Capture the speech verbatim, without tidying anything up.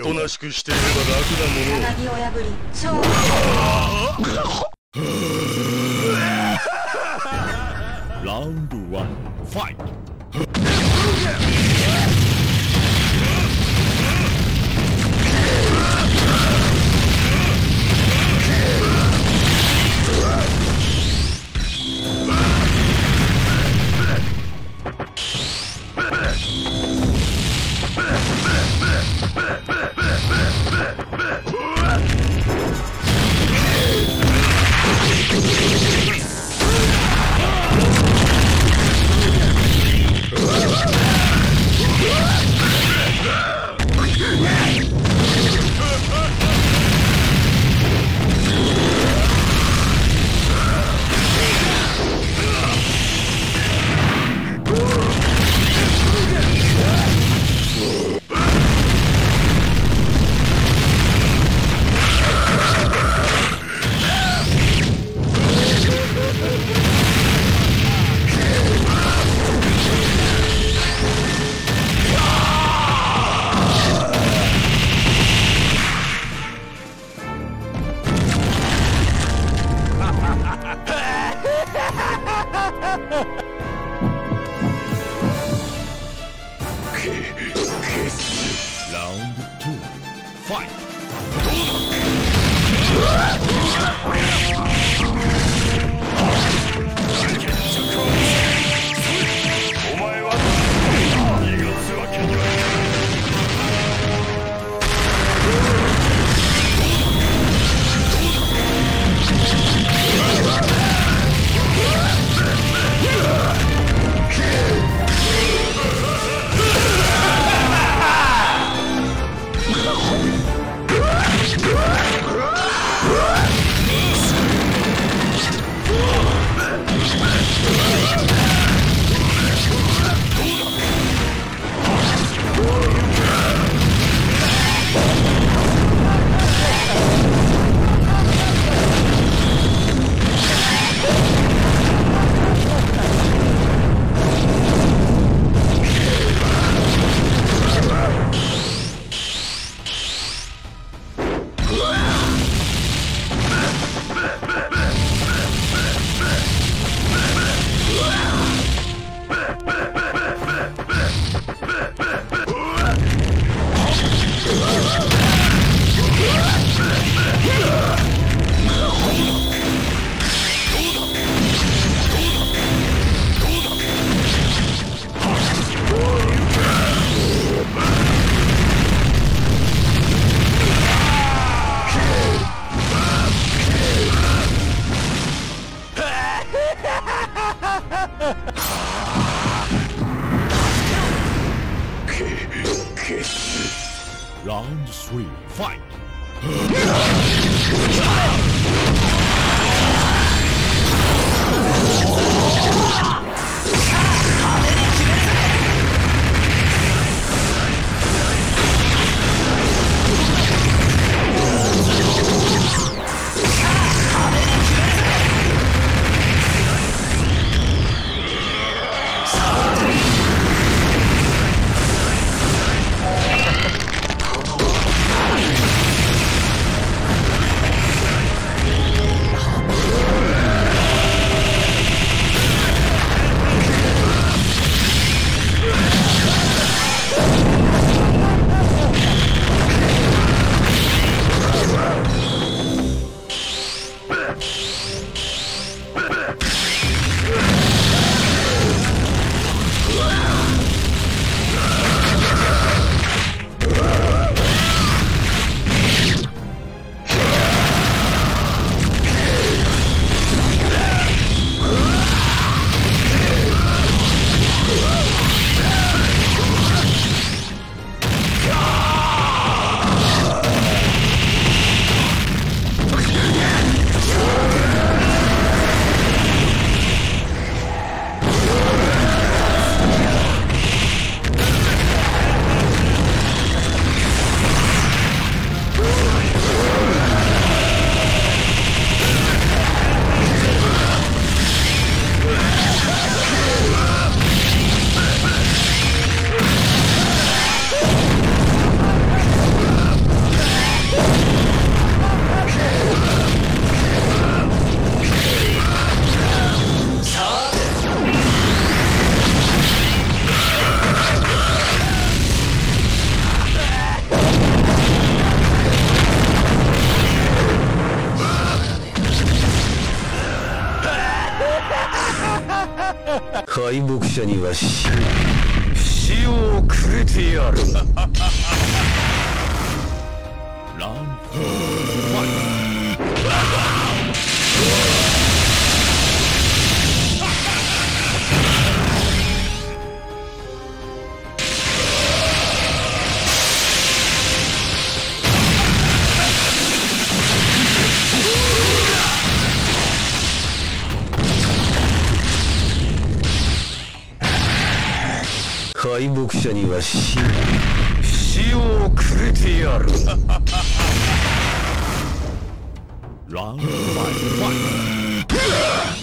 おなしくしていれば楽なもの。を破り超ラウンドワンファイト。敗北者には死死をくれてやる。ランプ敗北者には死死をくれてやる。ランバイバイ